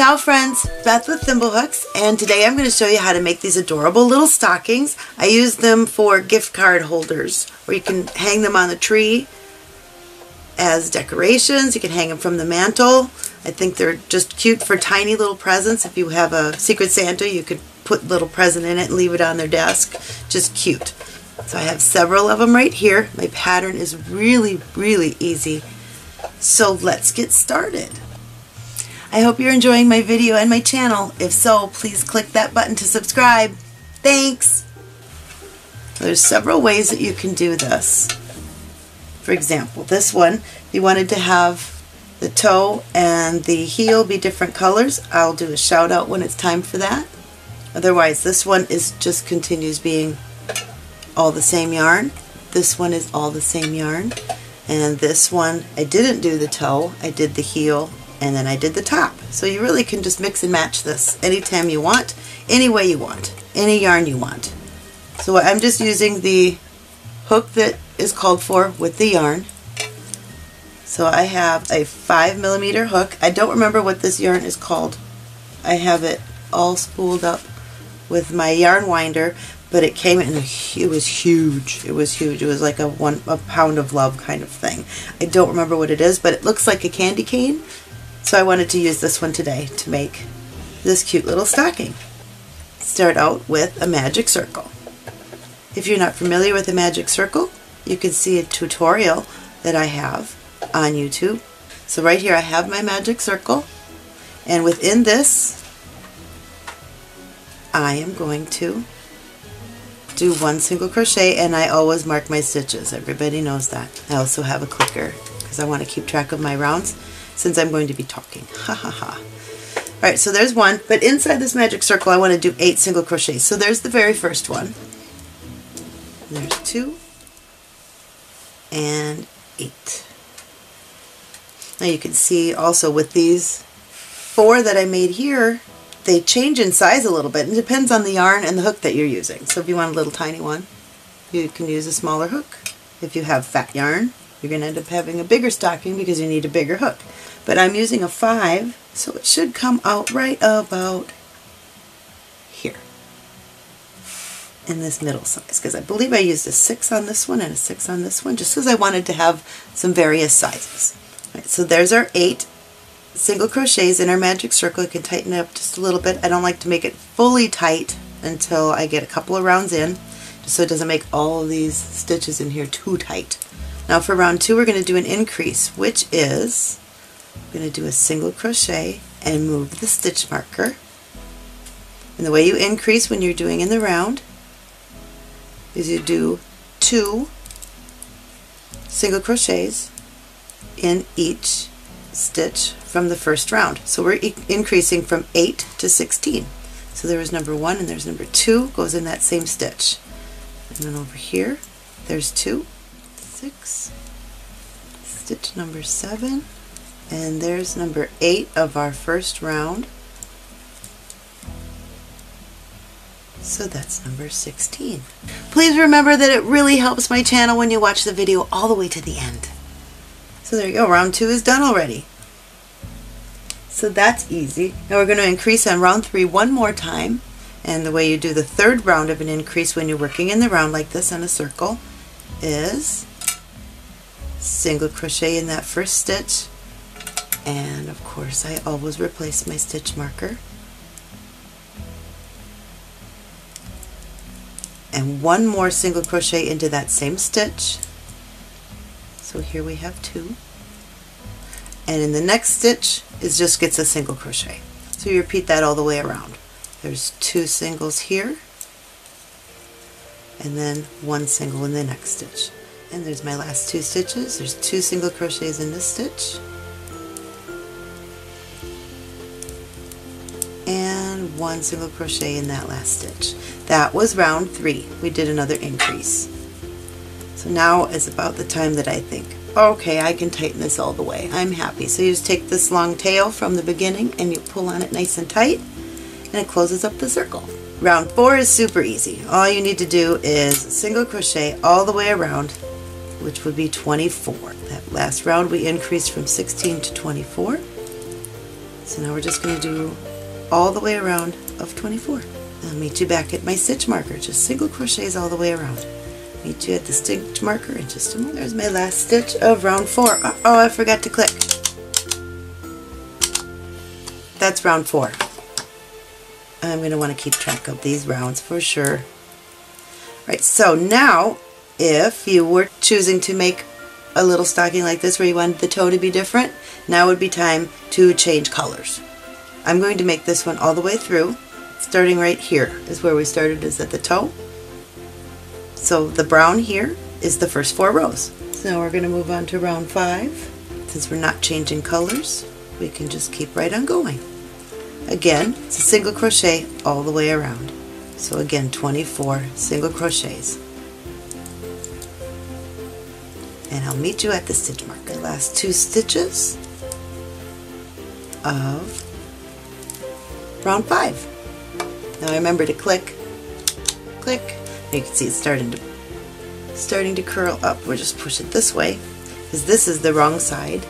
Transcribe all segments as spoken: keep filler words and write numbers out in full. Ciao friends, Beth with ThimbleHooks, and today I'm going to show you how to make these adorable little stockings. I use them for gift card holders, where you can hang them on the tree as decorations. You can hang them from the mantle. I think they're just cute for tiny little presents. If you have a Secret Santa, you could put a little present in it and leave it on their desk. Just cute. So I have several of them right here. My pattern is really, really easy. So let's get started. I hope you're enjoying my video and my channel. If so, please click that button to subscribe. Thanks! There's several ways that you can do this. For example, this one, you wanted to have the toe and the heel be different colors. I'll do a shout out when it's time for that. Otherwise, this one is just continues being all the same yarn. This one is all the same yarn. And this one, I didn't do the toe, I did the heel, and then I did the top. So you really can just mix and match this anytime you want, any way you want, any yarn you want. So I'm just using the hook that is called for with the yarn. So I have a five millimeter hook. I don't remember what this yarn is called. I have it all spooled up with my yarn winder, but it came in, a, it was huge, it was huge, it was like a one a pound of love kind of thing. I don't remember what it is, but it looks like a candy cane, so I wanted to use this one today to make this cute little stocking. Start out with a magic circle. If you're not familiar with a magic circle, you can see a tutorial that I have on YouTube. So right here I have my magic circle, and within this I am going to do one single crochet, and I always mark my stitches. Everybody knows that. I also have a clicker because I want to keep track of my rounds since I'm going to be talking. Ha ha ha. Alright, so there's one, but inside this magic circle I want to do eight single crochets. So there's the very first one. There's two and eight. Now you can see also with these four that I made here, they change in size a little bit. It depends on the yarn and the hook that you're using. So if you want a little tiny one, you can use a smaller hook. If you have fat yarn, you're going to end up having a bigger stocking because you need a bigger hook. But I'm using a five, so it should come out right about here in this middle size, because I believe I used a six on this one and a six on this one, just because I wanted to have some various sizes. All right, so there's our eight single crochets in our magic circle. You can tighten it up just a little bit. I don't like to make it fully tight until I get a couple of rounds in, just so it doesn't make all of these stitches in here too tight. Now for round two, we're going to do an increase, which is I'm going to do a single crochet and move the stitch marker. And the way you increase when you're doing in the round is you do two single crochets in each stitch from the first round. So we're e increasing from eight to sixteen. So there was number one, and there's number two, goes in that same stitch. And then over here, there's two, six, stitch number seven, and there's number eight of our first round. So that's number sixteen. Please remember that it really helps my channel when you watch the video all the way to the end. So there you go, round two is done already. So that's easy. Now we're going to increase on round three one more time, and the way you do the third round of an increase when you're working in the round like this on a circle is single crochet in that first stitch, and of course I always replace my stitch marker, and one more single crochet into that same stitch. So here we have two, and in the next stitch it just gets a single crochet. So you repeat that all the way around. There's two singles here, and then one single in the next stitch. And there's my last two stitches. There's two single crochets in this stitch, and one single crochet in that last stitch. That was round three. We did another increase. So now is about the time that I think, okay, I can tighten this all the way. I'm happy. So you just take this long tail from the beginning and you pull on it nice and tight, and it closes up the circle. Round four is super easy. All you need to do is single crochet all the way around, which would be twenty-four. That last round we increased from sixteen to twenty-four. So now we're just going to do all the way around of twenty-four. I'll meet you back at my stitch marker, just single crochets all the way around. Meet you at the stitch marker in just a moment. There's my last stitch of round four. Uh oh, I forgot to click. That's round four. I'm going to want to keep track of these rounds for sure. Right, so now if you were choosing to make a little stocking like this where you wanted the toe to be different, now would be time to change colors. I'm going to make this one all the way through, starting right here is where we started, is at the toe. So the brown here is the first four rows. So now we're going to move on to round five. Since we're not changing colors, we can just keep right on going. Again, it's a single crochet all the way around. So again, twenty-four single crochets. And I'll meet you at the stitch marker. Last two stitches of round five. Now remember to click, click. You can see it's starting to, starting to curl up. We'll just push it this way because this is the wrong side.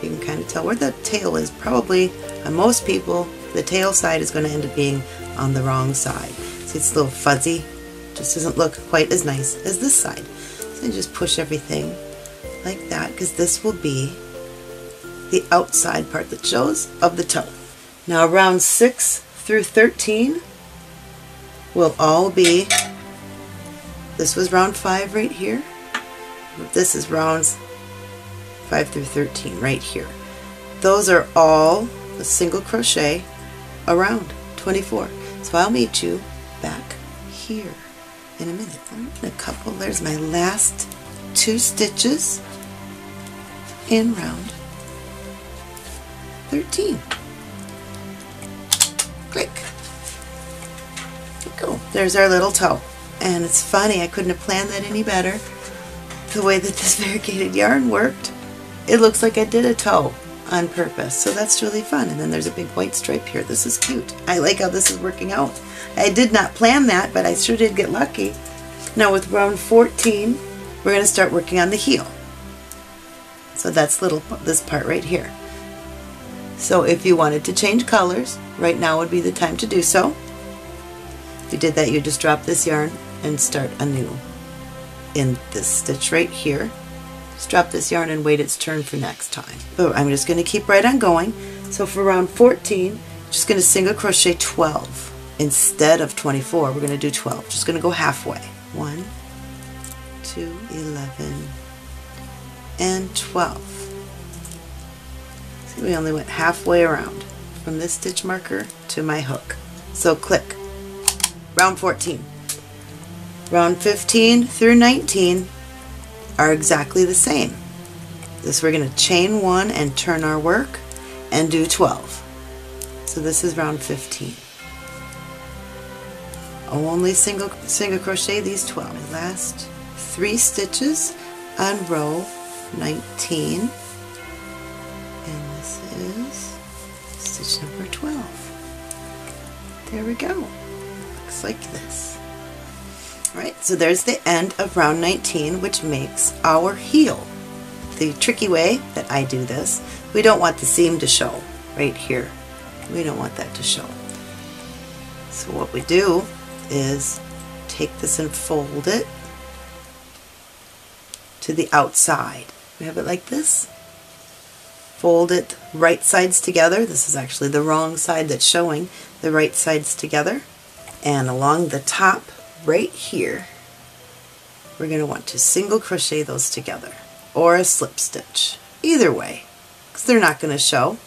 You can kind of tell where the tail is. Probably on most people, the tail side is going to end up being on the wrong side. See, it's a little fuzzy. Just doesn't look quite as nice as this side. So you just push everything like that because this will be the outside part that shows of the toe. Now round six through thirteen will all be, this was round five right here, this is rounds five through thirteen right here. Those are all a single crochet around twenty-four. So I'll meet you back here in a minute. In a couple, there's my last two stitches in round thirteen. Click. There we go. There's our little toe. And it's funny, I couldn't have planned that any better. The way that this variegated yarn worked, it looks like I did a toe on purpose. So that's really fun. And then there's a big white stripe here. This is cute. I like how this is working out. I did not plan that, but I sure did get lucky. Now with round fourteen, we're going to start working on the heel. So that's little this part right here. So if you wanted to change colors, right now would be the time to do so. If you did that, you just drop this yarn and start anew in this stitch right here. Just drop this yarn and wait its turn for next time. But I'm just going to keep right on going. So for round fourteen, just going to single crochet twelve instead of twenty-four. We're going to do twelve. Just going to go halfway. one, two, eleven, and twelve. We only went halfway around from this stitch marker to my hook. So click. Round fourteen. Round fifteen through nineteen are exactly the same. This we're going to chain one and turn our work and do twelve. So this is round fifteen. Only single single crochet these twelve. Last three stitches on row nineteen. Is stitch number twelve. There we go. Looks like this. Alright, so there's the end of round nineteen, which makes our heel. The tricky way that I do this, we don't want the seam to show right here. We don't want that to show. So what we do is take this and fold it to the outside. We have it like this. Fold it right sides together. This is actually the wrong side that's showing, the right sides together. And along the top right here, we're going to want to single crochet those together or a slip stitch. Either way, because they're not going to show.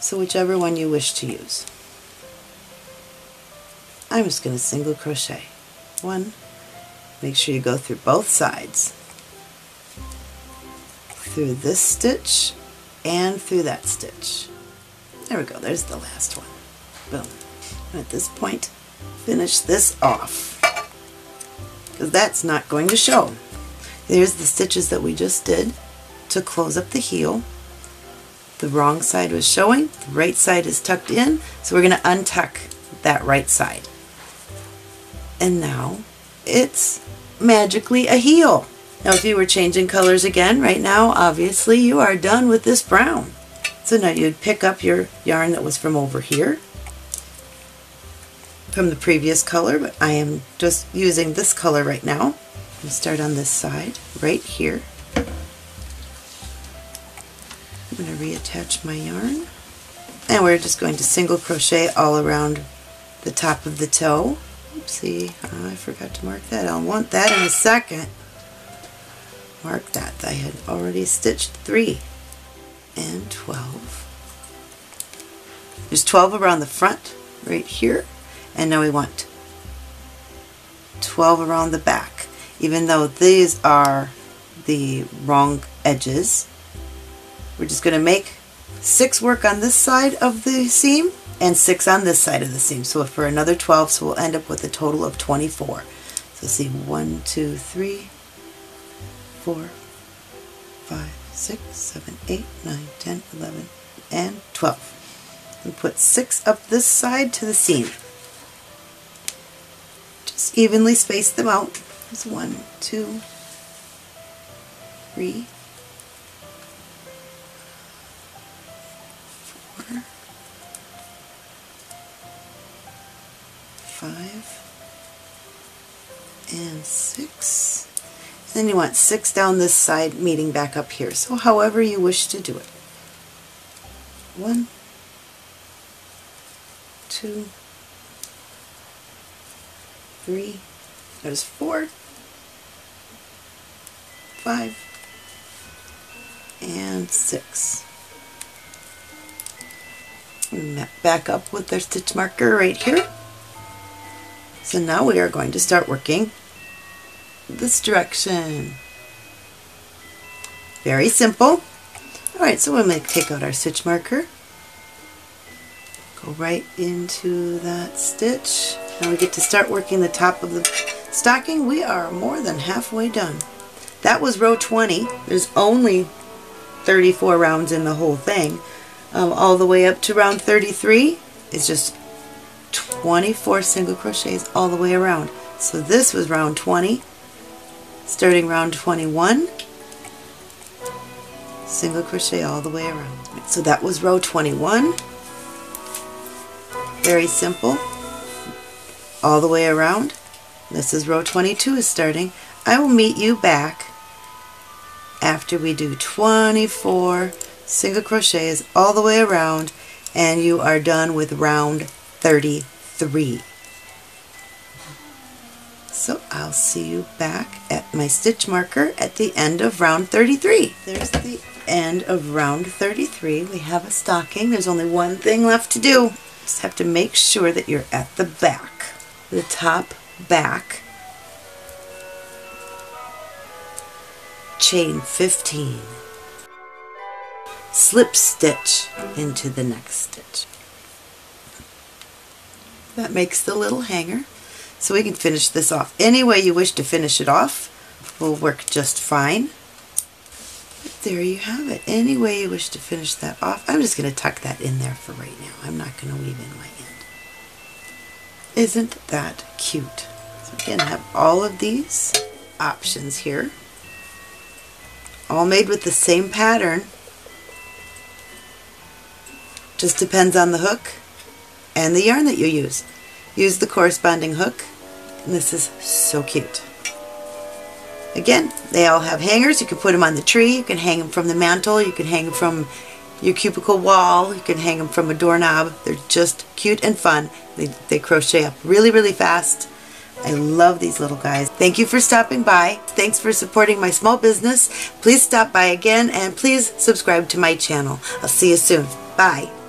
So whichever one you wish to use. I'm just going to single crochet. One, make sure you go through both sides. Through this stitch and through that stitch. There we go, there's the last one. Boom. And at this point, finish this off because that's not going to show. There's the stitches that we just did to close up the heel. The wrong side was showing, the right side is tucked in, so we're going to untuck that right side. And now it's magically a heel. Now if you were changing colors again right now, obviously you are done with this brown. So now you'd pick up your yarn that was from over here from the previous color, but I am just using this color right now. We'll start on this side right here. I'm going to reattach my yarn, and we're just going to single crochet all around the top of the toe. Oopsie, oh, I forgot to mark that. I'll want that in a second. Mark that. I had already stitched three and twelve. There's twelve around the front right here, and now we want twelve around the back. Even though these are the wrong edges, we're just going to make six work on this side of the seam and six on this side of the seam, so for another twelve, so we'll end up with a total of twenty-four. So see, one, two, three, four, five, six, seven, eight, nine, ten, eleven, and twelve. And put six up this side to the seam. Just evenly space them out. There's one, two, three, four, five, and six. Then you want six down this side meeting back up here, so however you wish to do it. One, two, three, there's four, five, and six. And back up with their stitch marker right here. So now we are going to start working this direction. Very simple. Alright, so we're going to take out our stitch marker. Go right into that stitch. Now we get to start working the top of the stocking. We are more than halfway done. That was row twenty. There's only thirty-four rounds in the whole thing. Um, all the way up to round thirty-three is just twenty-four single crochets all the way around. So this was round twenty. Starting round twenty-one, single crochet all the way around. So that was row twenty-one. Very simple. All the way around. This is row twenty-two is starting. I will meet you back after we do twenty-four single crochets all the way around, and you are done with round thirty-three. So I'll see you back at my stitch marker at the end of round thirty-three. There's the end of round thirty-three. We have a stocking. There's only one thing left to do. Just have to make sure that you're at the back, the top back. Chain fifteen. Slip stitch into the next stitch. That makes the little hanger. So we can finish this off any way you wish to finish it off. Will work just fine. But there you have it. Any way you wish to finish that off. I'm just going to tuck that in there for right now. I'm not going to weave in my end. Isn't that cute? So again, I have all of these options here, all made with the same pattern. Just depends on the hook and the yarn that you use. Use the corresponding hook. And this is so cute. Again, they all have hangers. You can put them on the tree, you can hang them from the mantle, you can hang them from your cubicle wall, you can hang them from a doorknob. They're just cute and fun. They, they crochet up really, really fast. I love these little guys. Thank you for stopping by. Thanks for supporting my small business. Please stop by again, and please subscribe to my channel. I'll see you soon. Bye.